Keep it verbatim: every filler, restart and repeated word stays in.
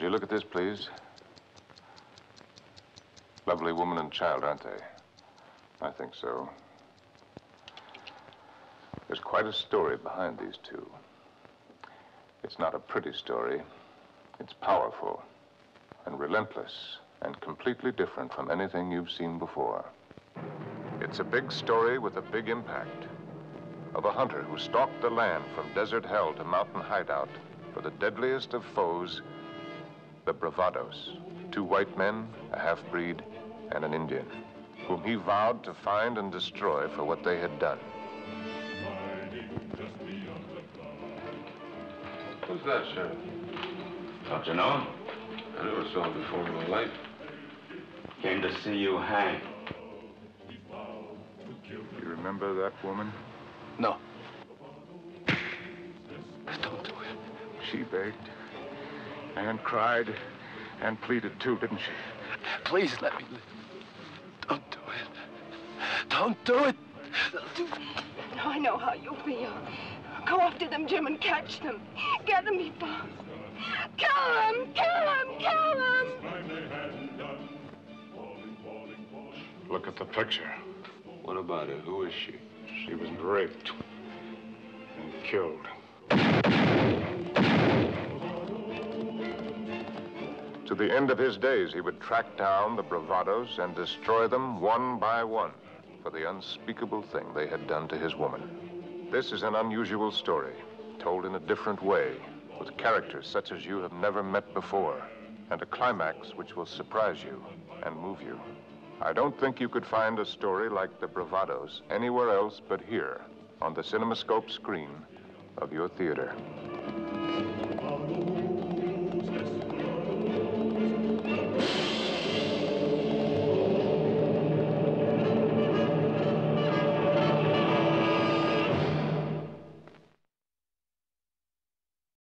Would you look at this, please? Lovely woman and child, aren't they? I think so. There's quite a story behind these two. It's not a pretty story. It's powerful and relentless and completely different from anything you've seen before. It's a big story with a big impact of a hunter who stalked the land from desert hell to mountain hideout for the deadliest of foes, the Bravados, two white men, a half-breed, and an Indian, whom he vowed to find and destroy for what they had done. Who's that, Sheriff? Don't you know him? I never saw him before in my life. Came to see you hang. You remember that woman? No. Don't do it. She begged and cried and pleaded too, didn't she? Please let me live. Don't do it. Don't do it. No, I know how you feel. Go after them, Jim, and catch them. Get them, Ipa. Kill them! Kill them! Kill them! Look at the picture. What about her? Who is she? She was raped and killed. To the end of his days, he would track down the Bravados and destroy them one by one for the unspeakable thing they had done to his woman. This is an unusual story, told in a different way, with characters such as you have never met before, and a climax which will surprise you and move you. I don't think you could find a story like the Bravados anywhere else but here, on the Cinemascope screen of your theater.